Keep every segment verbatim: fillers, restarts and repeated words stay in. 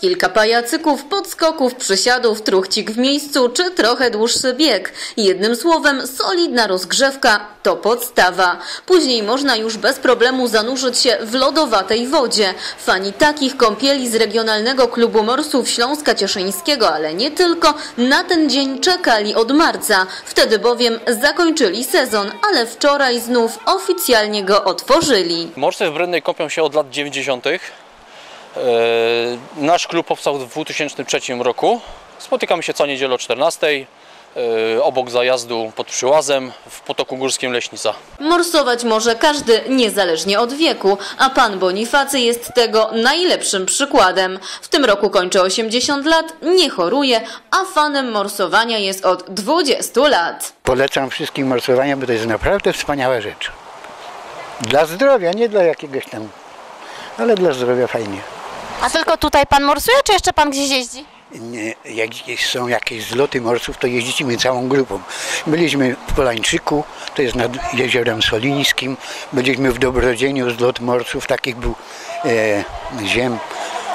Kilka pajacyków, podskoków, przysiadów, truchcik w miejscu czy trochę dłuższy bieg. Jednym słowem, solidna rozgrzewka to podstawa. Później można już bez problemu zanurzyć się w lodowatej wodzie. Fani takich kąpieli z Regionalnego Klubu Morsów Śląska Cieszyńskiego, ale nie tylko, na ten dzień czekali od marca. Wtedy bowiem zakończyli sezon, ale wczoraj znów oficjalnie go otworzyli. Morsy w Brynnej kąpią się od lat dziewięćdziesiątych. Nasz klub powstał w dwa tysiące trzecim roku. Spotykamy się co niedzielę o czternastej obok zajazdu pod Przyłazem w Potoku Górskim Leśnica. Morsować może każdy, niezależnie od wieku, a pan Bonifacy jest tego najlepszym przykładem. W tym roku kończy osiemdziesiąt lat, nie choruje, a fanem morsowania jest od dwudziestu lat. Polecam wszystkim morsowanie, bo to jest naprawdę wspaniała rzecz. Dla zdrowia, nie dla jakiegoś tam, ale dla zdrowia fajnie. A tylko tutaj pan morsuje, czy jeszcze pan gdzieś jeździ? Nie, jak są jakieś zloty morsów, to jeździmy całą grupą. Byliśmy w Polańczyku, to jest nad jeziorem Solińskim. Byliśmy w Dobrodzieniu, zlot morsów, takich był e, ziem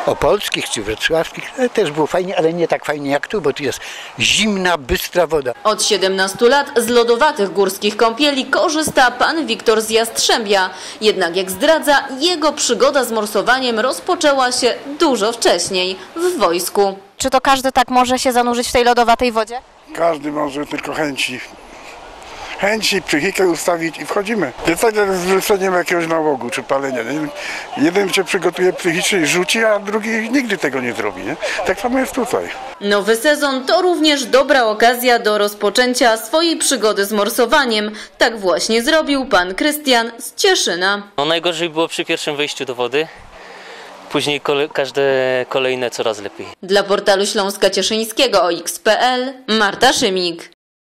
opolskich czy wrocławskich. Też było fajnie, ale nie tak fajnie jak tu, bo tu jest zimna, bystra woda. Od siedemnastu lat z lodowatych górskich kąpieli korzysta pan Wiktor z Jastrzębia. Jednak jak zdradza, jego przygoda z morsowaniem rozpoczęła się dużo wcześniej, w wojsku. Czy to każdy tak może się zanurzyć w tej lodowatej wodzie? Każdy może, tylko chęci. Chęci, psychikę ustawić i wchodzimy. Nie tak jak z wyrzuceniem jakiegoś nałogu czy palenia. Nie? Jeden się przygotuje psychicznie i rzuci, a drugi nigdy tego nie zrobi. Nie? Tak samo jest tutaj. Nowy sezon to również dobra okazja do rozpoczęcia swojej przygody z morsowaniem. Tak właśnie zrobił pan Krystian z Cieszyna. No, najgorzej było przy pierwszym wejściu do wody. Później kole- każde kolejne coraz lepiej. Dla portalu Śląska Cieszyńskiego o iks kropka pe el Marta Szymik.